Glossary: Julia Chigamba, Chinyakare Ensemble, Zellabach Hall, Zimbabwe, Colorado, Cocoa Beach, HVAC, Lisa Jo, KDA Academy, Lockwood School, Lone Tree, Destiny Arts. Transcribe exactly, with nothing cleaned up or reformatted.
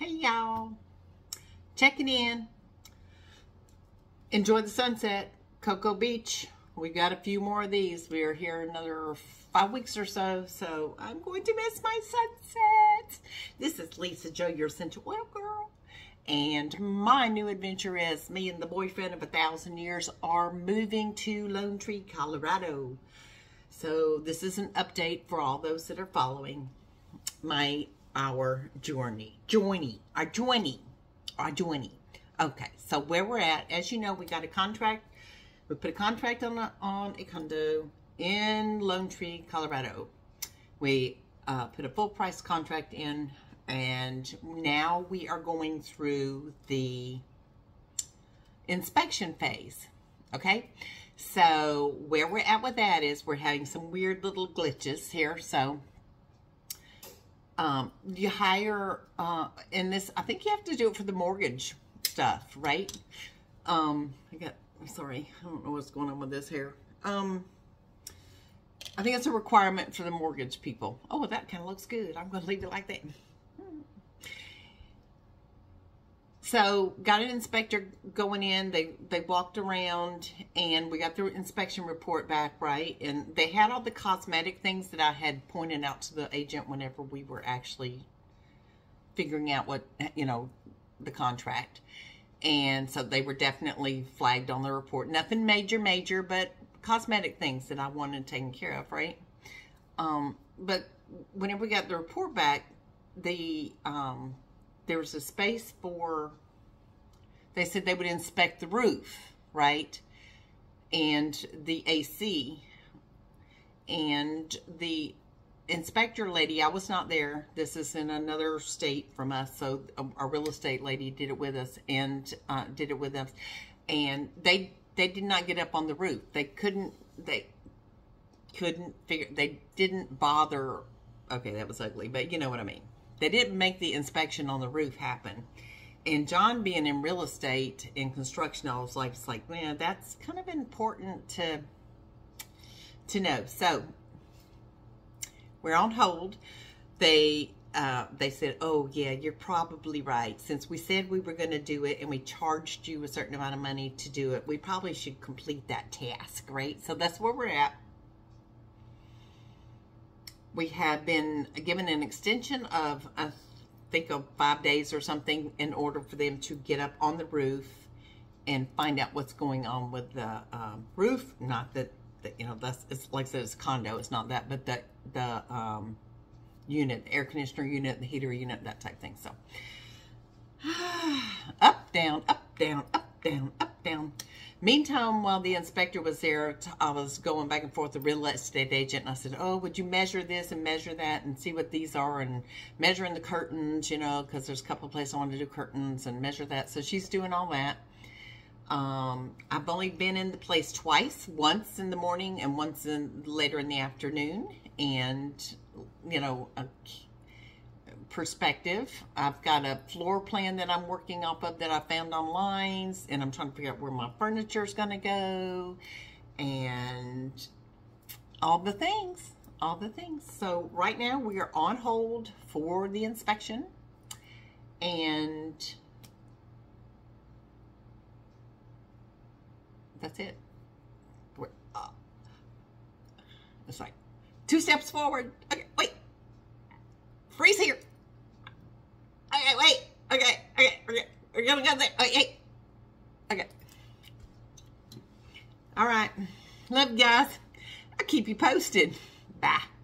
Hey y'all, checking in. Enjoy the sunset, Cocoa Beach. We've got a few more of these. We are here another five weeks or so, so I'm going to miss my sunsets. This is Lisa Jo, your essential oil girl, and my new adventure is me and the boyfriend of a thousand years are moving to Lone Tree, Colorado. So this is an update for all those that are following my our journey. Journey, our journey, our journey. Okay, so where we're at, as you know, we got a contract. We put a contract on a, on a condo in Lone Tree, Colorado. We uh, put a full price contract in, and now we are going through the inspection phase, okay? So where we're at with that is we're having some weird little glitches here. So um, you hire, uh, in this, I think you have to do it for the mortgage stuff, right? Um, I got... I'm sorry, I don't know what's going on with this hair. Um, I think it's a requirement for the mortgage people. Oh, that kind of looks good. I'm going to leave it like that. So, got an inspector going in. They they walked around, and we got the inspection report back, right? And they had all the cosmetic things that I had pointed out to the agent whenever we were actually figuring out what, you know, the contract. And so they were definitely flagged on the report. Nothing major, major, but cosmetic things that I wanted taken care of, right? Um, but whenever we got the report back, the um, there was a space for, they said they would inspect the roof, right? And the A C. And the inspector lady, I was not there. This is in another state from us, so our real estate lady did it with us and uh, did it with us. And they they did not get up on the roof. They couldn't. They couldn't figure. They didn't bother. Okay, that was ugly, but you know what I mean. They didn't make the inspection on the roof happen. And John, being in real estate and construction, I was like, it's like, man, that's kind of important to to know. So we're on hold. They uh, they said, oh, yeah, you're probably right. Since we said we were going to do it and we charged you a certain amount of money to do it, we probably should complete that task, right? So that's where we're at. We have been given an extension of, I think, of five days or something in order for them to get up on the roof and find out what's going on with the um, roof. Not that, that, you know, that's, it's, like I said, it's a condo. It's not that, but that. the um, unit, the air conditioner unit, the heater unit, that type thing. So, up, down, up, down, up, down, up, down. Meantime, while the inspector was there, I was going back and forth with the real estate agent, and I said, oh, would you measure this and measure that and see what these are, and measuring the curtains, you know, because there's a couple of places I want to do curtains and measure that. So she's doing all that. Um, I've only been in the place twice, once in the morning and once in, later in the afternoon. And, you know, a perspective. I've got a floor plan that I'm working off of that I found online, and I'm trying to figure out where my furniture is going to go, and all the things, all the things. So right now we are on hold for the inspection, and that's it. We're, uh, it's like two steps forward. Okay, wait. Freeze here. Okay, wait. Okay, okay, okay. We're gonna go there. Okay, okay. All right. Love you guys. I'll keep you posted. Bye.